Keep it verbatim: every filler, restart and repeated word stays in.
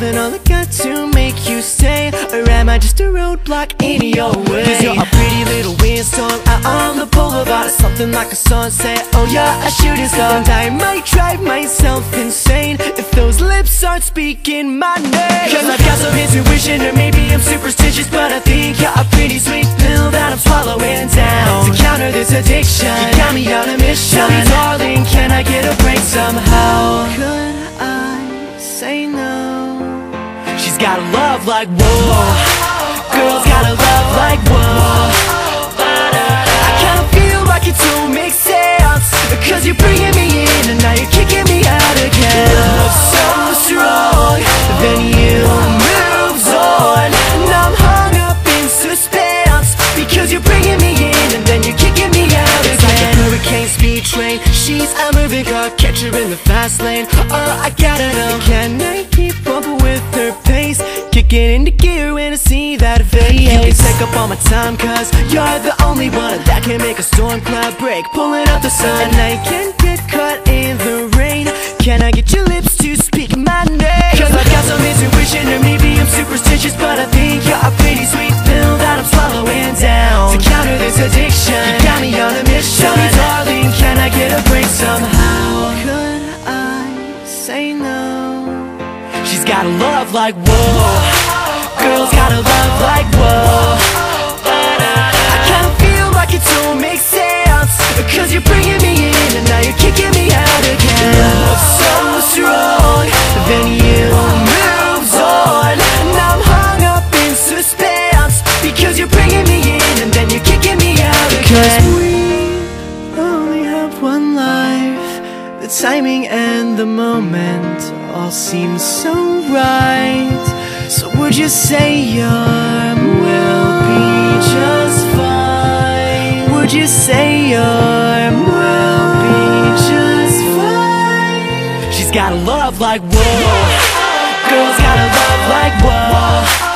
given all I got to make you stay, or am I just a roadblock in your way? 'Cause you're a pretty little windstorm out on the boulevard, something like a sunset, oh yeah, a shooting star. And I might drive myself insane if those lips aren't speaking my name. 'Cause I've got some intuition, or maybe I'm superstitious, but I think you're a pretty sweet pill that I'm swallowing down. To counter this addiction, you got me on a mission. Tell me, darling, can I get a break somehow? Could I say no? She's got a love like whoa, girl's got a love like whoa. I kinda feel like it don't make sense, 'cause you're bringing me in and now you're kicking me out again. Love so strong, then you moves on, and I'm hung up in suspense, because you're bringing me in and then you're kicking me out again. It's like a hurricane speed train, she's a moving car, catch her in the fast lane. Oh, I gotta know, can I keep up with her pace? Kicking into gear when I see that face. You can take up all my time, 'cause you're the only one that can make a storm cloud break, pulling up the sun. And I can get caught in the rain, can I get your lips to speak my name? 'Cause I've got some intuition, or maybe I'm superstitious, but I think you're a pretty sweet pill that I'm swallowing down. To counter this addiction, you got me on a mission. Tell me, darling, can I get a break somehow? Could I say no? She's got a love like whoa, girl's got a love like whoa. I kinda feel like it don't make sense, 'cause you're bringing me in and now you're kicking me out again. Love so strong, then you moves on, and I'm hung up in suspense, because you're bringing me in and then you're kicking me out again. 'Cause we only have one life, the timing and the moment all seems so right, so would you say you're we'll be just fine? Would you say you're we'll be just fine? She's got a love like whoa, girl's got a love like whoa.